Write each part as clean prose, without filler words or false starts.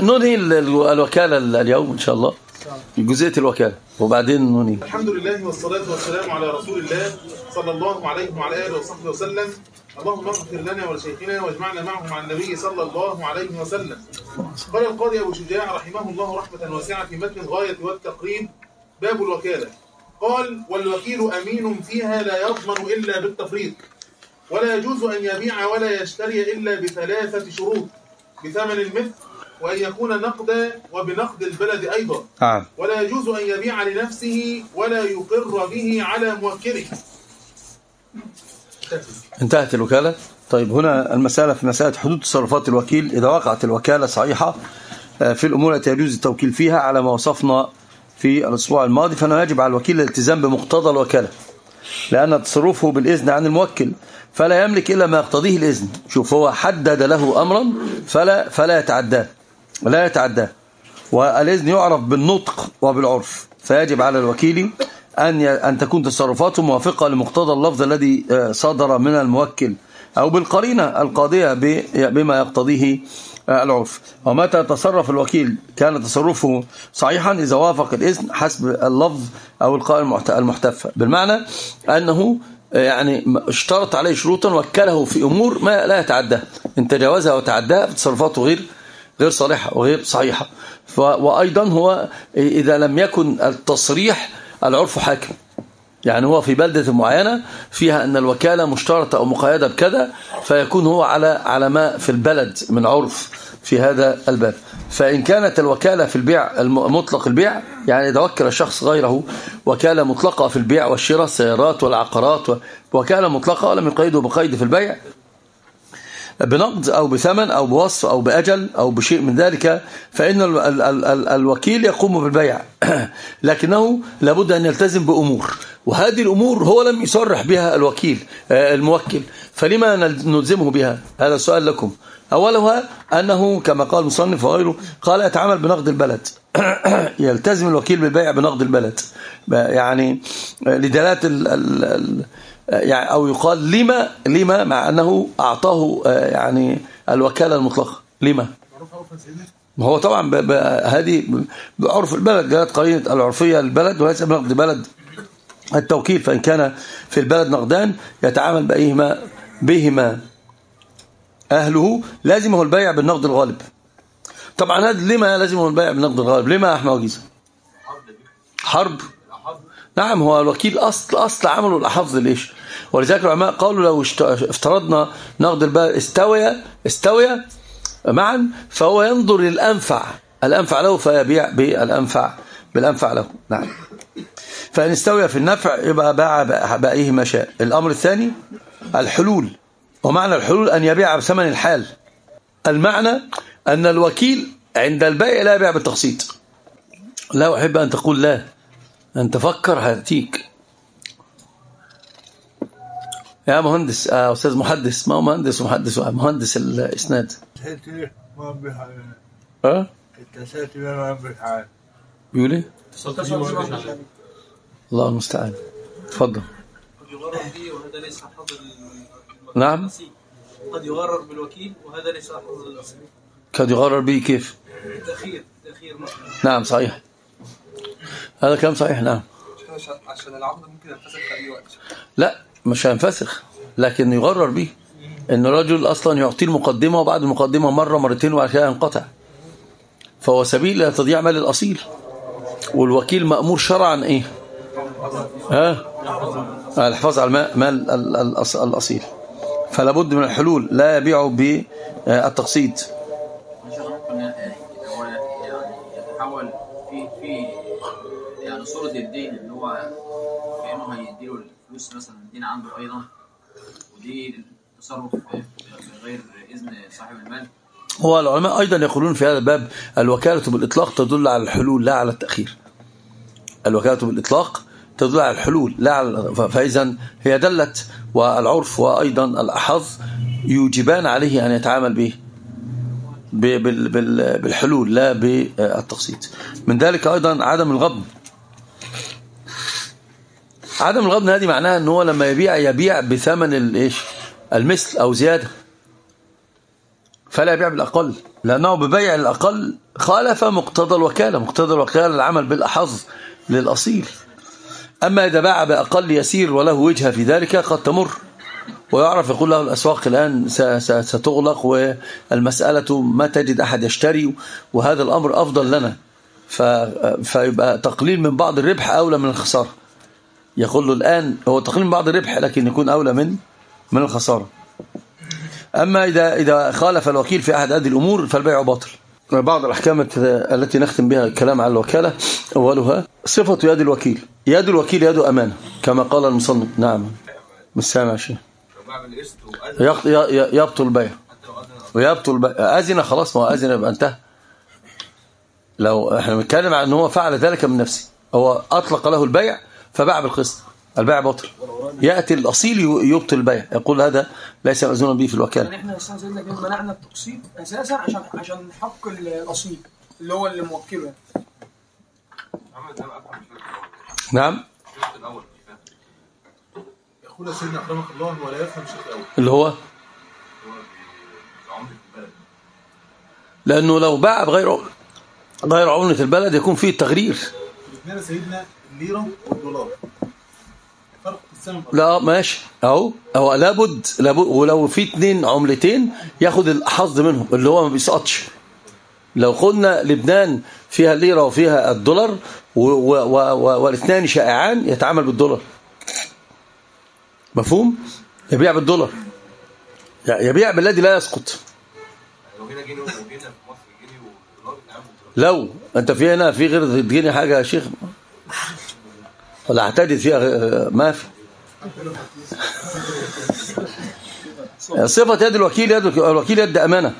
ننهي الوكالة اليوم إن شاء الله، جزئية الوكالة، وبعدين ننهي. الحمد لله والصلاة والسلام على رسول الله صلى الله عليه وعلى آله وصحبه وسلم. اللهم اغفر لنا ولشيخنا واجمعنا معهم مع النبي صلى الله عليه وسلم. قال القاضي أبو شجاع رحمه الله رحمة واسعة في متن الغاية والتقريب باب الوكالة. قال: والوكيل أمين فيها لا يضمن إلا بالتفريط، ولا يجوز أن يبيع ولا يشتري إلا بثلاثة شروط: بثمن المثل، وأن يكون نقدا وبنقد البلد أيضا، ولا يجوز أن يبيع لنفسه ولا يقر به على موكله. انتهت الوكالة. طيب، هنا المسألة في مسألة حدود تصرفات الوكيل. إذا وقعت الوكالة صحيحة في الأمور التي يجوز التوكيل فيها على ما وصفنا في الأسبوع الماضي، فإنه يجب على الوكيل الالتزام بمقتضى الوكالة، لأن تصرفه بالإذن عن الموكل، فلا يملك إلا ما يقتضيه الإذن. شوف، هو حدد له أمرا فلا يتعداه، لا يتعداه. والإذن يعرف بالنطق وبالعرف، فيجب على الوكيل أن تكون تصرفاته موافقة لمقتضى اللفظ الذي صدر من الموكل، أو بالقرينة القاضية بما يقتضيه العرف. ومتى تصرف الوكيل كان تصرفه صحيحا إذا وافق الإذن حسب اللفظ أو القاء المحتفى، بالمعنى أنه يعني اشترط عليه شروطا وكله في أمور ما لا يتعداه، إن تجاوزها وتعداها تصرفاته غير صالحة وغير صحيحة. وأيضا هو إذا لم يكن التصريح العرف حاكم، يعني هو في بلدة معينة فيها أن الوكالة مشترطة أو مقيدة بكذا، فيكون هو على ما في البلد من عرف في هذا الباب. فإن كانت الوكالة في البيع مطلق البيع، يعني إذا وكل الشخص غيره وكالة مطلقة في البيع والشراء، السيارات والعقارات، وكالة مطلقة ولم يقيده بقيد في البيع بنقد أو بثمن أو بوصف أو بأجل أو بشيء من ذلك، فإن الوكيل يقوم بالبيع، لكنه لابد أن يلتزم بأمور، وهذه الأمور هو لم يصرح بها الموكل، فلما نلزمه بها؟ هذا سؤال لكم. أولها أنه كما قال المصنف وغيره، قال: يتعامل بنقد البلد. يلتزم الوكيل بالبيع بنقد البلد، يعني لدلالة يعني، أو يقال لما مع أنه أعطاه يعني الوكالة المطلقة. لما؟ هو طبعا هذه بعرف البلد، جاءت قرينة العرفية للبلد، وليس بنقد البلد التوكيل. فإن كان في البلد نقدان يتعامل بهما أهله، لازم هو البيع بالنقد الغالب. طبعا هذا لما لازم هو البيع بالنقد الغالب. لما يا أحمد وجيزة؟ حرب. نعم، هو الوكيل أصل عمله الأحفظ ليش، ولذلك العلماء قالوا لو افترضنا نقد البلد استويا معا، فهو ينظر الأنفع له فيبيع بالأنفع له. نعم، فإن استويا في النفع يبقى باع بأيه ما شاء. الأمر الثاني الحلول، ومعنى الحلول أن يبيع بثمن الحال، المعنى أن الوكيل عند البيع لا يبيع بالتقسيط. لا أحب أن تقول لا، أن تفكر هاتيك يا مهندس، أستاذ محدث. ما هو مهندس ومحدث، مهندس الإسناد. بيقول الله المستعان. تفضل. قد يغرر به وهذا ليس حظ. نعم، قد يغرر بالوكيل وهذا ليس حظ الأصيل. قد يغرر به كيف؟ تأخير. نعم صحيح، هذا كلام صحيح. نعم، عشان العقد ممكن ينفسخ في أي وقت. لا، مش هينفسخ، لكن يغرر به إن الرجل أصلا يعطيه المقدمة، وبعد المقدمة مرة مرتين وبعد كده ينقطع، فهو سبيل لا تضيع مال الأصيل. والوكيل مأمور شرعا إيه؟ الحفاظ على مال الأصيل، فلا بد من الحلول، لا يبيعوا بالتقسيط. يتحول في يعني صورة الدين، اللي هو كأنه هيديله الفلوس مثلا، الدين عنده أيضا، ودي تصرف غير إذن صاحب المال. هو العلماء أيضا يقولون في هذا الباب: الوكالة بالإطلاق تدل على الحلول لا على التأخير. الوكالة بالإطلاق تدل على الحلول لا على، فإذا هي دلت، والعرف وأيضا الأحظ يوجبان عليه أن يتعامل به بالحلول لا بالتقسيط. من ذلك أيضا عدم الغبن. عدم الغبن هذه معناها أنه لما يبيع بثمن المثل أو زيادة، فلا يبيع بالأقل. لأنه ببيع الأقل خالف مقتضى الوكالة. مقتضى الوكالة العمل بالأحظ للأصيل. أما إذا باع بأقل يسير وله وجهة في ذلك قد تمر ويعرف، يقول له الأسواق الآن ستغلق والمسألة ما تجد أحد يشتري وهذا الأمر أفضل لنا، فيبقى تقليل من بعض الربح أولى من الخسارة. يقول له الآن هو تقليل من بعض الربح لكن يكون أولى من الخسارة. أما إذا خالف الوكيل في أحد هذه الأمور فالبيع باطل. بعض الأحكام التي نختم بها الكلام عن الوكالة، أولها صفة يد الوكيل. يد الوكيل يد أمانة كما قال المصنف. نعم السامع شيء يبطل بيع ويبطل بيع. أذن خلاص، ما أذن يبقى انتهى. لو احنا بنتكلم عن أنه فعل ذلك من نفسه، هو أطلق له البيع فباع بالقسط، البيع باطل. يأتي الأصيل يبطل البيع، يقول هذا ليس مأذونا به في الوكالة. يعني احنا لسه زلنا منعنا التقسيط أساسا عشان حق الأصيل اللي هو اللي موكله. نعم يقول سيدنا أكرمك الله ولا يفهم شيء أول اللي هو لأنه لو باع بغير عملة البلد يكون فيه تغرير. الاثنين سيدنا الليرة والدولار فرق السنة. لا ماشي أو لابد ولو في 2 عملتين ياخد الحظ منهم اللي هو ما بيسقطش. لو قلنا لبنان فيها الليرة وفيها الدولار والاثنان شائعان يتعامل بالدولار، مفهوم؟ يبيع بالدولار، يبيع بالذي لا يسقط. لو أنت في هنا في غير جنيه حاجة يا شيخ ولا اعتدت فيها ما في. صفة يد الوكيل يد أمانة.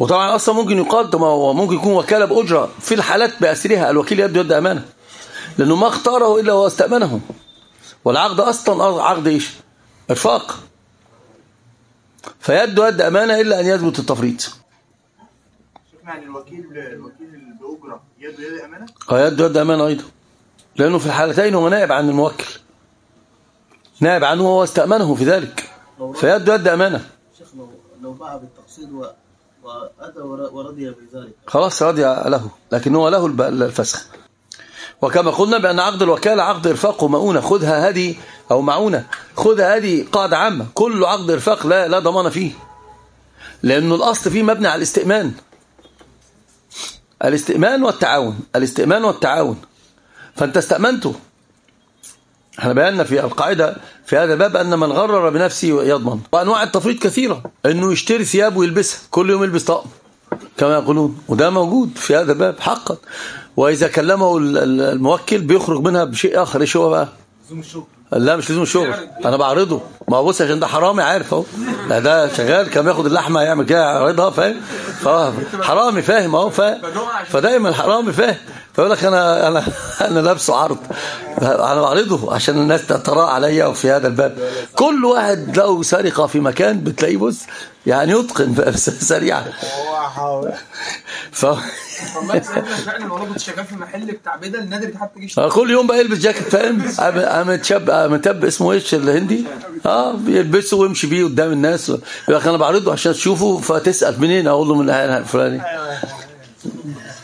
وطبعا أصلا ممكن يقال وممكن يكون وكالة بأجرة في الحالات بأسرها. الوكيل يد أمانة لأنه ما اختاره إلا هو استأمنه، والعقد أصلا عقد إيش؟ إرفاق. فيد أمانة إلا أن يثبت التفريط. يعني الوكيل بأجرة يد أمانة؟ يد أمانة أيضا، لأنه في الحالتين هو نائب عن الموكل، نائب عنه وهو استأمنه في ذلك، فيد أمانة. شيخ لو باع بالتقسيط وأدى ورضي بذلك خلاص رضي له، لكن هو له الفسخ. وكما قلنا بأن عقد الوكالة عقد إرفاق ومؤونة. خذها هذه أو معونة، خذها هذه قاعدة عامة. كل عقد إرفاق لا ضمان فيه، لأنه الأصل فيه مبني على الاستئمان والتعاون. فأنت استأمنته. احنا بينا في القاعدة في هذا الباب أن من غرر بنفسه يضمن. وأنواع التفريط كثيرة، أنه يشتري ثياب ويلبسها كل يوم، يلبس طقم كما يقولون، وده موجود في هذا الباب حقا. وإذا كلمه الموكل بيخرج منها بشيء آخر. إيش هو بقى؟ لزوم الشغل. لا مش لزوم الشغل، أنا بعرضه. ما بص عشان ده حرامي، عارف أهو، ده شغال كان ياخد اللحمة يعمل كده يعرضها، فاهم؟ حرامي فاهم أهو، فدايما الحرامي فاهم، فيقول لك أنا لابسه عرض، أنا بعرضه عشان الناس تتراءى عليا. وفي هذا الباب كل واحد له سرقة في مكان بتلاقيه بص يعني يتقن سريعا. والله سيدنا فعلا والله كنت شغال في محل بتاع بدل نادر حتى يشتري كل يوم بقى يلبس جاكيت، فاهم؟ متب اسمه ايش الهندي؟ بيلبسه ويمشي بيه قدام الناس، يقول لك انا بعرضه عشان تشوفه، فتسأل منين؟ اقول له من الفلاني.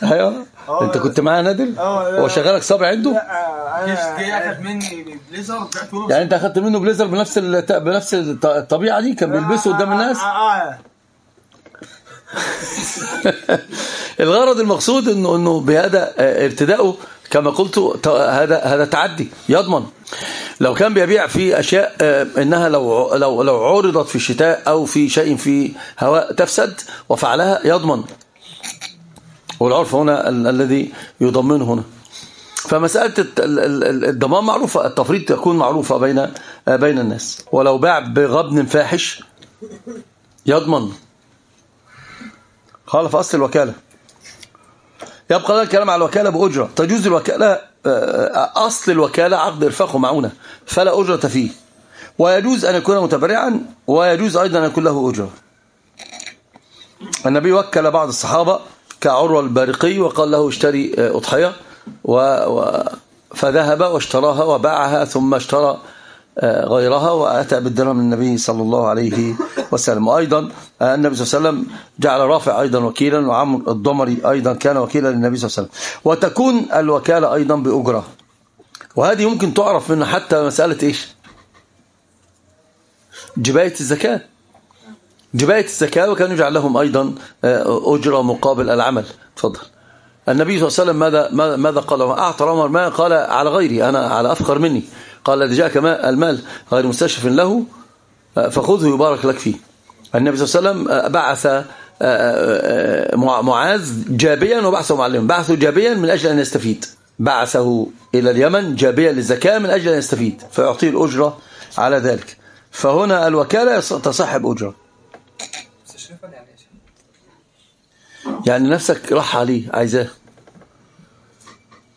ايوه انت كنت معاه نادر؟ هو شغالك صابع عنده؟ لا اخذ مني بليزر وبعته. يعني انت اخذت منه بليزر بنفس الطبيعه دي كان بيلبسه قدام الناس؟ الغرض المقصود انه بهذا ارتداؤه كما قلت هذا تعدي يضمن. لو كان بيبيع في اشياء انها لو عرضت في الشتاء او في شيء في هواء تفسد وفعلها يضمن، والعرف هنا الذي يضمنه هنا. فمسألة الضمان معروفة، التفريط يكون معروفة بين الناس. ولو باع بغبن فاحش يضمن، خالف أصل الوكالة. يبقى لنا الكلام على الوكالة بأجرة. تجوز الوكالة، أصل الوكالة عقد إرفاق ومعونة فلا أجرة فيه، ويجوز أن يكون متبرعا، ويجوز أيضا أن يكون له أجرة. النبي وكل بعض الصحابة كعروة البارقي وقال له اشتري أضحية، فذهب واشتراها وباعها، ثم اشترى غيرها وأتى بالدرهم للنبي صلى الله عليه وسلم. وأيضا النبي صلى الله عليه وسلم جعل رافع أيضا وكيلا، وعمرو الضمري أيضا كان وكيلا للنبي صلى الله عليه وسلم. وتكون الوكالة أيضا بأجرة، وهذه يمكن تعرف منها حتى مسألة إيش؟ جباية الزكاة. جباية الزكاة وكان يجعل لهم أيضا أجرة مقابل العمل. تفضل. النبي صلى الله عليه وسلم ماذا قال؟ أعطى عمر ما قال على غيري، أنا على أفقر مني. قال الذي جاءك المال غير مستشف له فخذه يبارك لك فيه. النبي صلى الله عليه وسلم بعث معاذ جابيا وبعثه معلما، بعثه جابيا من أجل أن يستفيد، بعثه إلى اليمن جابيا للزكاة من أجل أن يستفيد فيعطيه الأجرة على ذلك. فهنا الوكالة تصاحب أجرة. يعني نفسك راح عليه عايزاه،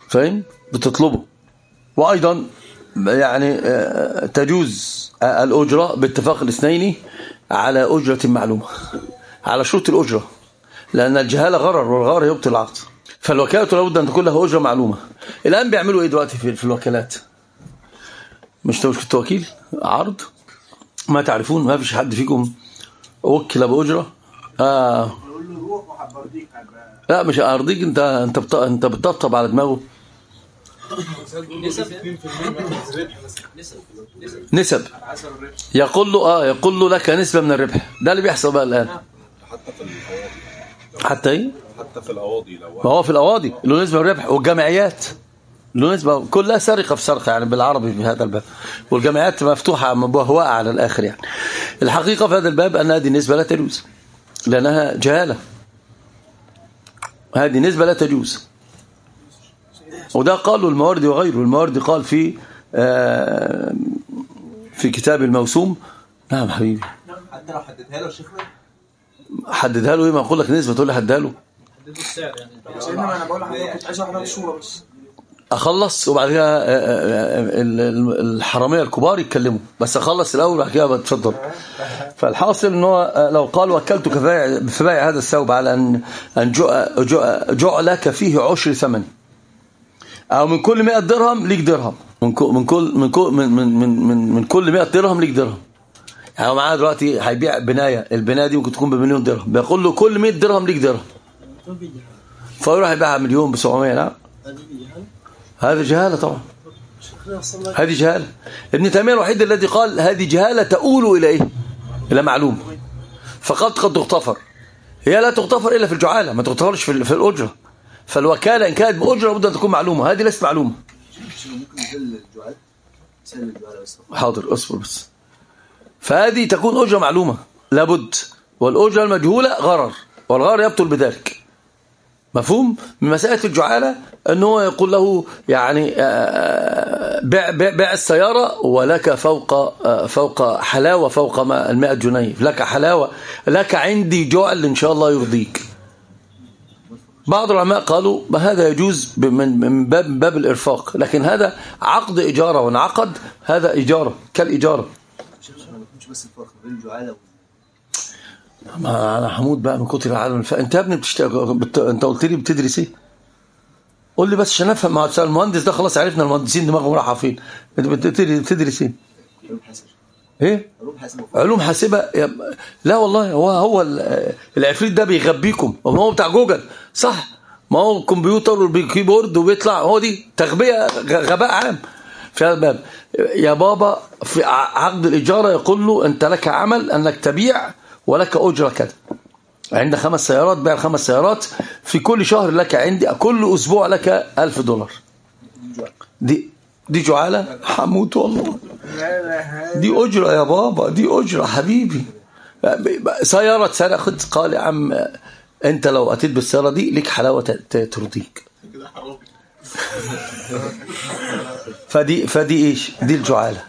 فاهم؟ بتطلبه. وأيضا يعني تجوز الأجرة باتفاق الاثنين على أجرة معلومة، على شروط الأجرة، لأن الجهال غرر والغرر يبطل العقد. فالوكالة لابد أن تكون لها أجرة معلومة. الآن بيعملوا إيه دلوقتي في الوكالات؟ مش توكيل عرض، ما تعرفون، ما فيش حد فيكم وكل بأجرة. لا مش هأرضيك، انت بتطبطب على دماغه. نسب يقول له يقول له لك نسبة من الربح. ده اللي بيحصل بقى الآن حتى ايه، حتى في القواضي. ما هو في القواضي له نسبة الربح، والجمعيات له نسبة، كلها سرقة في سرقة يعني بالعربي في هذا الباب. والجمعيات مفتوحة مبهوقة على الآخر. يعني الحقيقة في هذا الباب أن هذه النسبة لا تجوز لأنها جهالة. هذه نسبة لا تجوز، وده قالوا المواردي وغيره. المواردي قال في كتاب الموسوم. نعم حبيبي، حد لو حددها له شيخنا، حددها له ايه؟ ما اقول لك نسبة تقول لي حددها له، حددوا السعر يعني. سيدنا انا بقول لحضرتك كنت عايز احضر الصوره بس اخلص، وبعد كده الحراميه الكبار يتكلموا، بس اخلص الاول وبعد كده اتفضل. فالحاصل ان هو لو قال وكلتك في بيع هذا الثوب على ان جعلك فيه عشر ثمن، او من كل 100 درهم ليك درهم، من كل 100 درهم ليك درهم. يعني معاه دلوقتي هيبيع بنايه، البنايه دي ممكن تكون بمليون درهم، بيقول له كل 100 درهم ليك درهم، فيروح يبيعها مليون ب700. لا هذا جهاله طبعا، هذه جهاله. ابن تيميه الوحيد الذي قال هذه جهاله تؤول الى ايه؟ الى معلوم. فقد تغتفر، هي لا تغتفر الا في الجعاله، ما تغتفرش في الاجره. فالوكاله ان كانت باجره بد ان تكون معلومه، هذه ليست معلومه. حاضر اصبر بس. فهذه تكون اجره معلومه لابد، والاجره المجهوله غرر، والغرر يبطل بذلك. مفهوم؟ من مسألة الجعالة أنه يقول له يعني بيع السيارة ولك فوق حلاوة، فوق 100 جنيه لك حلاوة، لك عندي جعل إن شاء الله يرضيك. بعض العلماء قالوا هذا يجوز من باب الإرفاق، لكن هذا عقد إجارة، وانعقد هذا إجارة كالإجارة. ما انا حمود بقى من كتر العالم. انت يا ابني انت قلت لي بتدرس ايه؟ قول لي بس عشان افهم. مع المهندس ده خلاص عرفنا المهندسين دماغهم رايحه فين. انت بتدرس ايه؟ ايه؟ علوم حاسبه. لا والله هو العفريت ده بيغبيكم، هو بتاع جوجل صح؟ ما هو الكمبيوتر والكيبورد وبيطلع، هو دي تغبيه، غباء عام في هذا الباب. يا بابا في عقد الاجاره يقول له انت لك عمل انك تبيع ولك أجرة كده، عند 5 سيارات بيع 5 سيارات، في كل شهر لك عندي، كل أسبوع لك $1000. دي جعالة حموت والله. دي أجرة يا بابا، دي أجرة حبيبي. سيارة سرقت، قال يا عم أنت لو أتيت بالسيارة دي لك حلاوة ترضيك. فدي إيش؟ دي الجعالة.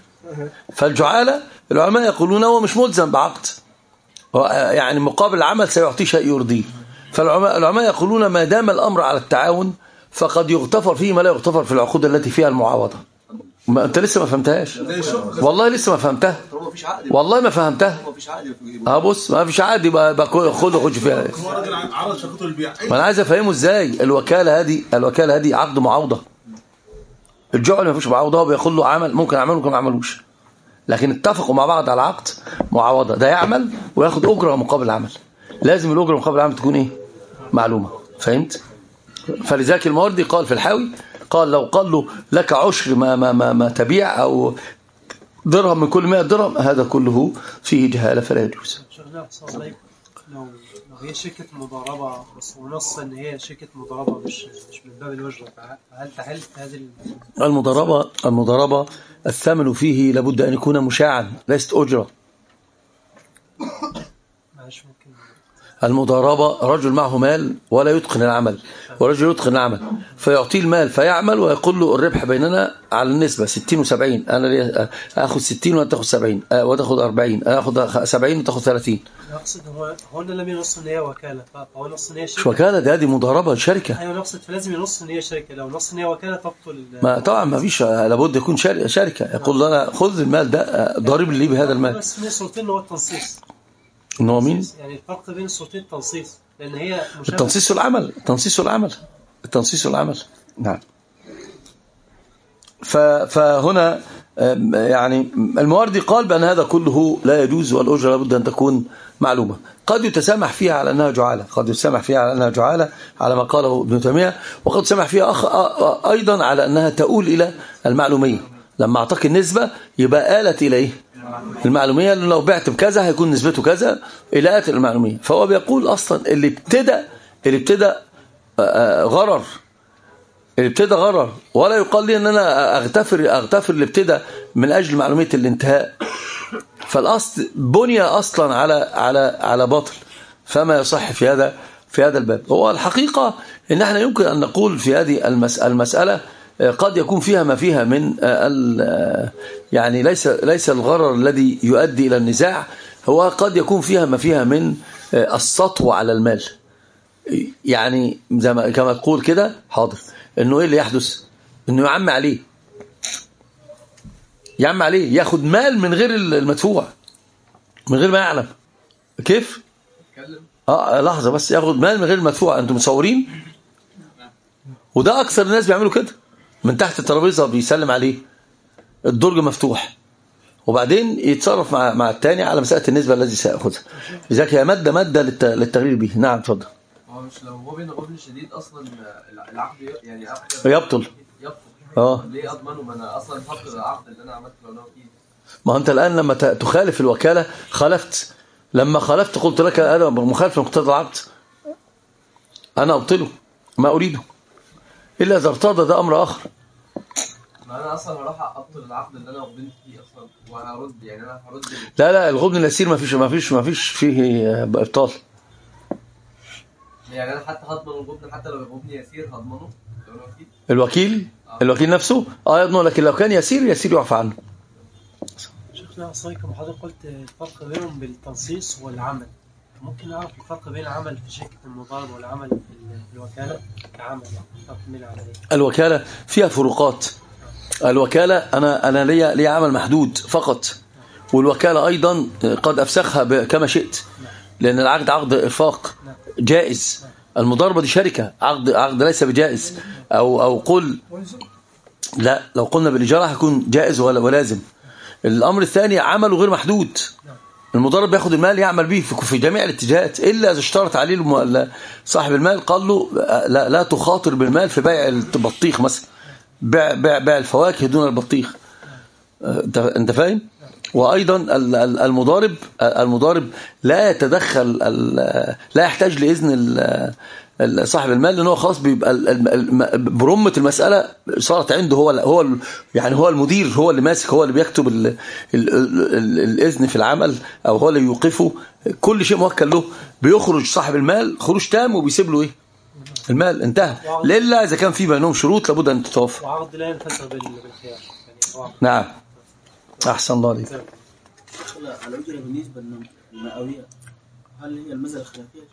فالجعالة العلماء يقولون هو مش ملزم بعقد، يعني مقابل العمل سيعطيه شيء يرضيه. فالعلماء يقولون ما دام الأمر على التعاون فقد يغتفر فيه ما لا يغتفر في العقود التي فيها المعاوضة. ما أنت لسه ما فهمتهاش والله، لسه ما فهمتها والله، ما فهمتها. بص ما فيش عقد يبقى خش فيها. ما أنا عايز أفهمه إزاي. الوكالة هذه عقد معاوضة. الجعل ما فيش معاوضة، بيقول له عمل ممكن أعمله ممكن ما أعملوش. لكن اتفقوا مع بعض على عقد معاوضة، ده يعمل وياخد أجرة مقابل العمل. لازم الأجرة مقابل العمل تكون إيه؟ معلومة. فهمت؟ فلذلك الموردي قال في الحاوي، قال لو قال له لك عشر ما تبيع أو درهم من كل 100 درهم، هذا كله فيه جهالة فلا يجوز. لو هي شركة مضاربة ونص إن هي شركة مضاربة مش من باب الوجرة، فهل تحل هذه المضاربة الثمن فيه لابد أن يكون مشاعا، ليست أجرة. المضاربة رجل معه مال ولا يتقن العمل، ورجل يتقن العمل فيعطيه المال فيعمل ويقول له الربح بيننا على النسبة 60 و70، أنا أخذ 60 وأنت تأخذ 70 وتأخذ 40، أخذ 70 وتأخذ 30. أقصد هو لم ينص إن هي وكالة، فهو نص إن هي شركة. مش وكالة، دي مضاربة شركة. أيوة نقصد، فلازم ينص إن هي شركة. لو نص إن هي وكالة تبطل. ما طبعا ما فيش، لابد يكون شركة. يقول أنا خذ المال ده ضارب لي بهذا المال. بس من صورتين هو التنصيص. نوع مين؟ يعني الفرق بين صورتين التنصيص، لأن هي التنصيص والعمل، التنصيص والعمل، التنصيص والعمل. نعم. فهنا يعني المواردي قال بأن هذا كله لا يجوز، والأجرة لابد أن تكون معلومة. قد يتسامح فيها على أنها جعالة، قد يتسامح فيها على أنها جعالة على ما قاله ابن تيمية، وقد يتسامح فيها أيضا على أنها تؤول إلى المعلومية. لما أعطاك النسبة يبقى آلت إليه المعلومية، لأنه لو بعت بكذا هيكون نسبته كذا إلى آت المعلومية. فهو بيقول أصلا اللي ابتدى غرر، اللي ابتدى غرر، ولا يقال لي أن أنا أغتفر اللي ابتدى من أجل معلومية الانتهاء. فالأصل بنية أصلا على باطل، فما يصح في هذا الباب. هو الحقيقة إن احنا يمكن أن نقول في هذه المسألة قد يكون فيها ما فيها من يعني ليس الغرر الذي يؤدي إلى النزاع، هو قد يكون فيها ما فيها من السطو على المال، يعني زي ما كما تقول كده، حاضر، إنه إيه اللي يحدث؟ إنه يعم عليه ياخد مال من غير المدفوع، من غير ما يعلم. كيف؟ لحظة بس، ياخد مال من غير المدفوع، أنتم متصورين؟ وده أكثر الناس بيعملوا كده، من تحت الترابيزة بيسلم عليه، الدرج مفتوح، وبعدين يتصرف مع التاني على مسألة النسبة الذي سيأخذها. لذلك هي مادة للتغيير به. نعم اتفضل. هو مش لو هو بين غبن شديد أصلا العقد يعني يبطل. ليه أضمنه؟ ما أنا أصلا فقد العقد اللي أنا عملته لو أنا وكيل. ما أنت الآن لما تخالف الوكالة خالفت، لما خالفت قلت لك أنا مخالف لمقتضى العقد، أنا أبطله ما أريده، إلا إذا ارتضى، ده أمر آخر. ما أنا أصلا هروح أبطل العقد اللي أنا غبنت فيه أصلا، وهرد يعني أنا هرد. لا الغبن اليسير ما فيش فيه إبطال. يعني أنا حتى هضمن الغبن، حتى لو الغبن يسير هضمنه. الوكيل نفسه يضمنه، لكن لو كان يسير يعفى عنه. شيخنا عصايكم حضرتك قلت الفرق بينهم بالتنصيص والعمل، ممكن نعرف الفرق بين العمل في شركة المضاربة والعمل في الوكالة كعمل؟ الوكالة فيها فروقات. الوكالة أنا لي عمل محدود فقط، والوكالة أيضا قد أفسخها كما شئت، لأن العقد عقد إرفاق جائز. المضاربة دي شركة، عقد ليس بجائز، أو قل لا، لو قلنا بالإجارة هيكون جائز ولازم. الأمر الثاني عمله غير محدود، المضارب ياخد المال يعمل به في جميع الاتجاهات، إلا إذا اشترط عليه صاحب المال قال له لا تخاطر بالمال في بيع البطيخ مثلا، بيع الفواكه دون البطيخ. أنت فاهم؟ وأيضا المضارب لا يتدخل، لا يحتاج لإذن صاحب المال، لأنه خلاص بيبقى برمة المسألة صارت عنده، هو يعني هو المدير، هو اللي ماسك، هو اللي بيكتب الإذن في العمل، أو هو اللي يوقفه، كل شيء موكل له. بيخرج صاحب المال خروج تام وبيسيب له إيه؟ المال. انتهى، إلا إذا كان في بينهم شروط لابد أن تتوافق. وعقد لا ينفسخ بالخيار. نعم، أحسن الله عليك. على وجه بالنسبة للمئوية، هل هي المسألة الخلافية؟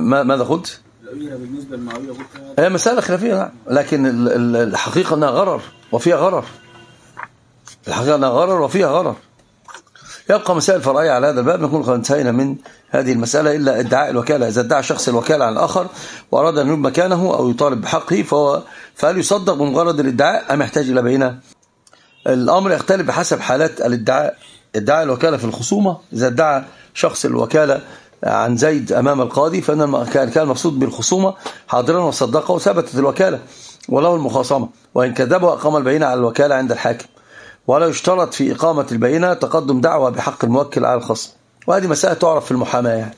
ماذا قلت؟ الأجرة بالنسبة للمئوية هي مسألة خلافية. نعم، لكن الحقيقة أنها غرر وفيها غرر، يبقى مسائل فرعية على هذا الباب. نكون قد انتهينا من هذه المسألة، إلا ادعاء الوكالة. إذا ادعى شخص الوكالة عن الآخر وأراد أن ينوب مكانه أو يطالب بحقه، فهل يصدق بمجرد الادعاء أم يحتاج إلى بينة؟ الأمر يختلف بحسب حالات الادعاء. ادعاء الوكالة في الخصومة، إذا ادعى شخص الوكالة عن زيد أمام القاضي فإن كان المقصود بالخصومة حاضرا وصدقه وثبتت الوكالة وله المخاصمة، وإن كذبه أقام البينة على الوكالة عند الحاكم، ولا يشترط في إقامة البينة تقدم دعوة بحق الموكل على الخصم، وهذه مسألة تعرف في المحاماة يعني.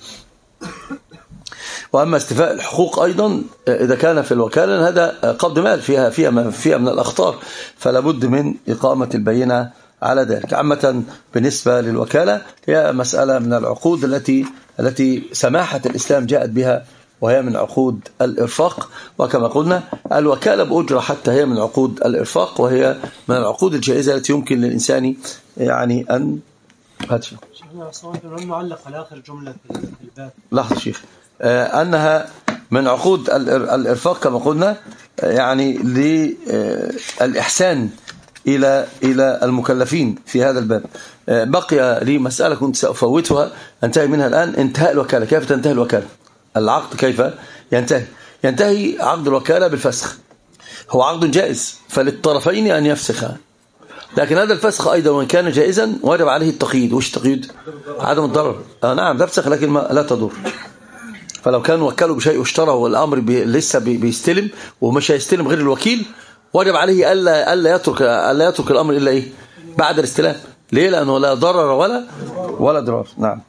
وأما استيفاء الحقوق أيضا إذا كان في الوكالة هذا قبض مال فيها من الأخطار، فلا بد من إقامة البينة على ذلك. عامة بالنسبة للوكالة هي مسألة من العقود التي سماحة الإسلام جاءت بها، وهي من عقود الإرفاق، وكما قلنا الوكالة بأجرة حتى هي من عقود الإرفاق، وهي من العقود الجائزة التي يمكن للإنسان يعني أن هاتفه. شيخنا صوت معلق على آخر جملة في الباب، لحظة شيخ، أنها من عقود الإرفاق كما قلنا يعني للإحسان إلى المكلفين في هذا الباب. بقي لي مسألة كنت سأفوتها أنتهي منها الآن، انتهاء الوكالة. كيف تنتهي الوكالة؟ العقد كيف ينتهي؟ ينتهي عقد الوكالة بالفسخ، هو عقد جائز فللطرفين أن يفسخها، لكن هذا الفسخ أيضا وإن كان جائزا واجب عليه التقييد. وش تقييد؟ عدم الضرر. نعم تفسخ لكن لا تضر. فلو كان وكله بشيء اشترى والأمر لسه بيستلم ومش هيستلم غير الوكيل، واجب عليه ألا يترك الأمر إلا إيه بعد الاستلام. ليه؟ لأنه لا ضرر ولا ضرر. نعم.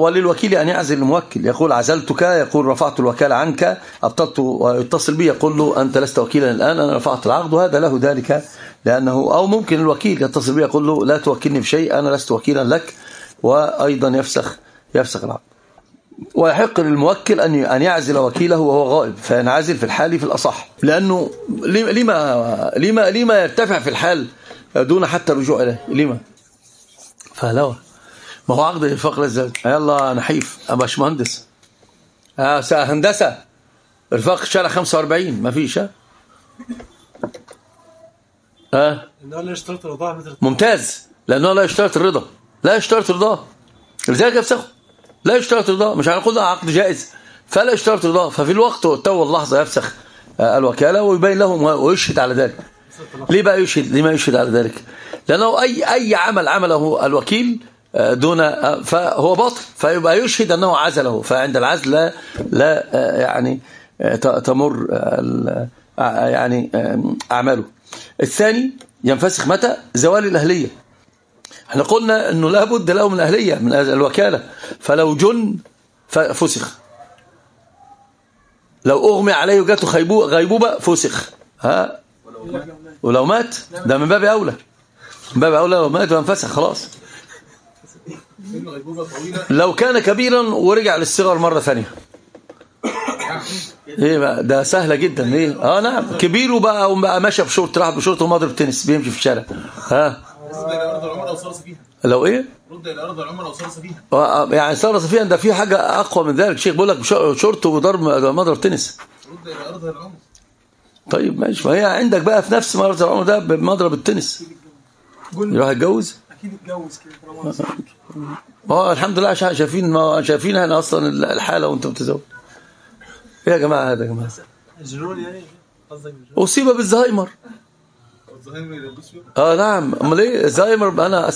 وللوكيل أن يعزل الموكل، يقول عزلتك، يقول رفعت الوكالة عنك، أبطلت، ويتصل بي يقول له أنت لست وكيلا الآن، أنا رفعت العقد، وهذا له ذلك لأنه، أو ممكن الوكيل يتصل بي يقول له لا توكلني في شيء أنا لست وكيلا لك، وأيضا يفسخ العقد. ويحق للموكل أن يعزل وكيله وهو غائب، فينعزل في الحال في الأصح، لأنه لما يرتفع في الحال دون حتى الرجوع إليه؟ لما؟ فهلوه، ما هو عقد الإرفاق للزوج. يلا نحيف يا باشمهندس، هندسة إرفاق شارع 45 ما فيش. لأنه لا يشترط الرضا. ممتاز، لأنه لا يشترط الرضا، لا يشترط الرضا، لذلك يفسخه. لا يشترط الرضا، مش هنقول ده عقد جائز فلا يشترط الرضا، ففي الوقت والتو اللحظة يفسخ الوكالة ويبين لهم ويشهد على ذلك. ليه بقى يشهد؟ لما يشهد على ذلك لأنه أي عمل عمله الوكيل دون فهو باطل، فيبقى يشهد أنه عزله، فعند العزل لا يعني تمر يعني أعماله. الثاني ينفسخ متى؟ زوال الأهلية. احنا قلنا أنه لا بد له من أهلية من الوكالة، فلو جن فسخ، لو أغمي عليه وجاته غيبوبة فسخ، ولو مات ده من باب أولى، من باب أولى لو مات وانفسخ خلاص. لو كان كبيرا ورجع للصغر مرة ثانية، ايه بقى ده سهلة جدا. ايه نعم، كبير وبقى ماشي بشورت، راح بشورت ومضرب تنس بيمشي في الشارع. لو ايه رد الى ارض العمر او صرص فيها، يعني صرص فيها ده في حاجه اقوى من ذلك. شيخ بيقول لك شورت وضرب مضرب تنس، رد الى ارض العمر. طيب ماشي، ما هي عندك بقى في نفس مرض العمر ده بمضرب التنس، يروح يتجوز اكيد يتجوز كده. الحمد لله شايفين احنا اصلا الحاله وانت متزوج. ايه يا جماعه هذا يا جماعه؟ الجنون يعني قصدك الجنون؟ اصيب بالزهايمر. نعم، امال ايه الزهايمر؟ انا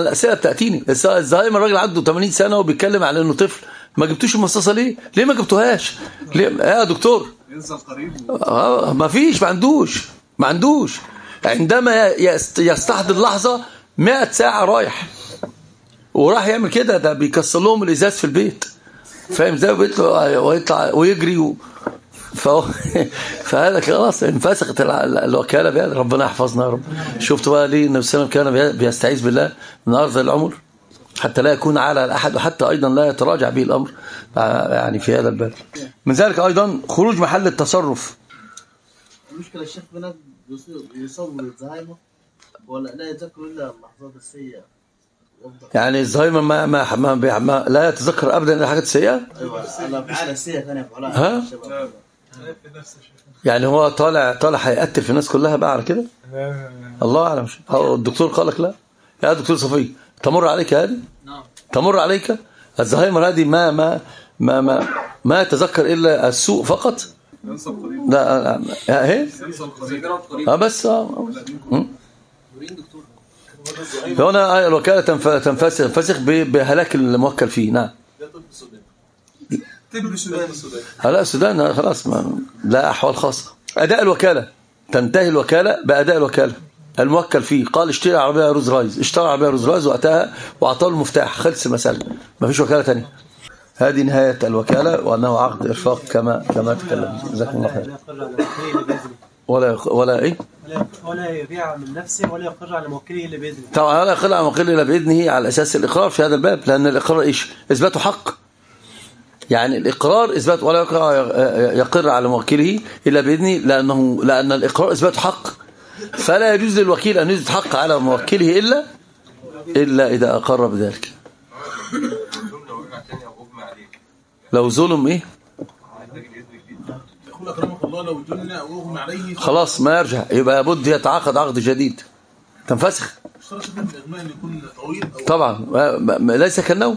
الاسئله بتاتيني. الزهايمر راجل عنده 80 سنه وبيتكلم على انه طفل، ما جبتوش المصاصه ليه؟ ليه ما جبتوهاش؟ ليه يا دكتور؟ ينزل قريب. ما عندوش، عندما يستحضر لحظه 100 ساعه رايح، وراح يعمل كده، ده بيكسر لهم الازاز في البيت، فاهم ازاي؟ ويطلع ويجري فهذا خلاص انفسخت الوكالة بهذا. ربنا يحفظنا يا رب. شفتوا بقى ليه النبي صلى الله عليه وسلم كان بيستعيذ بالله من أرض العمر حتى لا يكون على الأحد، وحتى أيضا لا يتراجع به الأمر يعني في هذا الباب. من ذلك أيضا خروج محل التصرف. المشكلة الشيخ بنات يصاب بالزهايمر ولا لا يتذكر إلا اللحظات السيئة، يعني الزهايمر ما لا يتذكر أبدا إلا الحاجات السيئة. يعني هو طالع هيقتل في الناس كلها بقى على كده. الله اعلم. الدكتور قال لك لا يا دكتور صفي تمر عليك هذه، تمر عليك الزهايمر هذه، ما تذكر الا السوء فقط. لا اهي بس هنا الوكالة تنفسخ بهلاك الموكل فيه. نعم. طب السودان. لا السودان خلاص لا أحوال خاصة. أداء الوكالة تنتهي الوكالة بأداء الوكالة. الموكل فيه قال اشتري عربية روز رايز، اشترى عربية روز رايز وقتها وأعطاه المفتاح، خلص المسألة، ما فيش وكالة تانية. هذه نهاية الوكالة وأنه عقد إرفاق كما تكلمنا. جزاكم الله خير. ولا إيه؟ ولا يبيع من نفسه ولا يقر على موكله إلا بإذنه. طبعا ولا يقر على موكله إلا بإذنه على أساس الإقرار في هذا الباب، لأن الإقرار إيش؟ إثبات حق. يعني الإقرار إثبات، ولا يقر على موكله إلا بإذنه، لأن الإقرار إثبات حق، فلا يجوز للوكيل أن يثبت حق على موكله إلا إذا أقر بذلك. لو ظلم إيه؟ خلاص ما يرجع، يبقى بد يتعاقد عقد جديد تنفسخ طبعا. ليس كالنوم،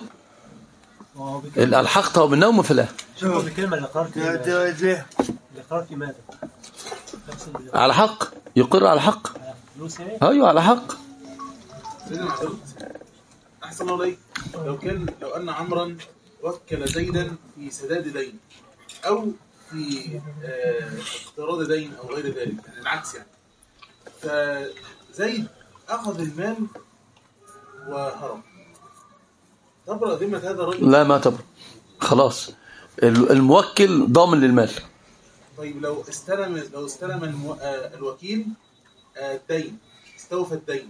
الحقته بالنوم فلا. شوف الكلمه الاقرار في ماذا؟ على حق، يقر على حق. ايوه على حق. احسن الله عليك. لو ان عمرا وكل زيدا في سداد دين او في اقتراض دين او غير ذلك، العكس يعني، فزيد اخذ المال وهرب، تبرأ ذمة هذا الرجل؟ لا ما تبرأ، خلاص الموكل ضامن للمال. طيب لو استلم الوكيل الدين، استوفى الدين،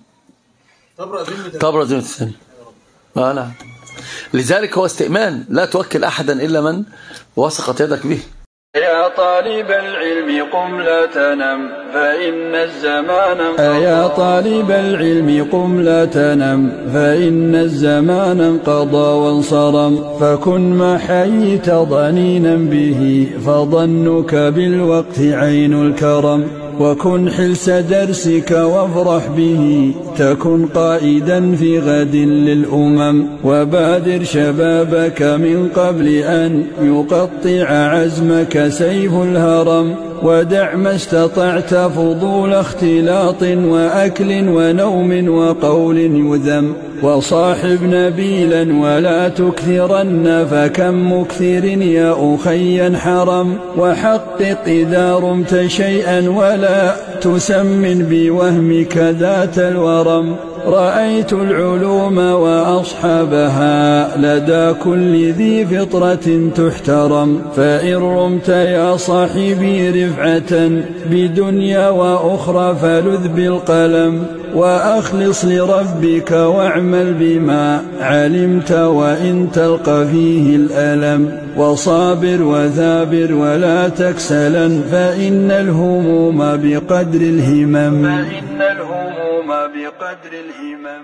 تبرأ ذمة الثاني. نعم، لذلك هو استئمان، لا توكل أحدا إلا من وثقت يدك به. يا طالب العلم قم لا تنم فإن الزمان انقضى. يا طالب العلم قم لا تنم فإن الزمان انقضى وانصرم، فكن ما حييت ضنينا به فظنك بالوقت عين الكرم، وكن حلس درسك وافرح به تكن قائدا في غد للأمم، وبادر شبابك من قبل أن يقطع عزمك سيف الهرم، ودع ما استطعت فضول اختلاط وأكل ونوم وقول يذم، وصاحب نبيلا ولا تكثرن فكم مكثر يا أخي حرم، وحقق إذا رمت شيئا ولا تسمن بوهمك ذات الورم، رأيت العلوم وأصحابها لدى كل ذي فطرة تحترم، فإن رمت يا صاحبي رفعة بدنيا وأخرى فلذ بالقلم، وأخلص لربك واعمل بما علمت وإن تلقى فيه الألم، وصابر وثابر ولا تكسلا فإن الهموم بقدر الهمم.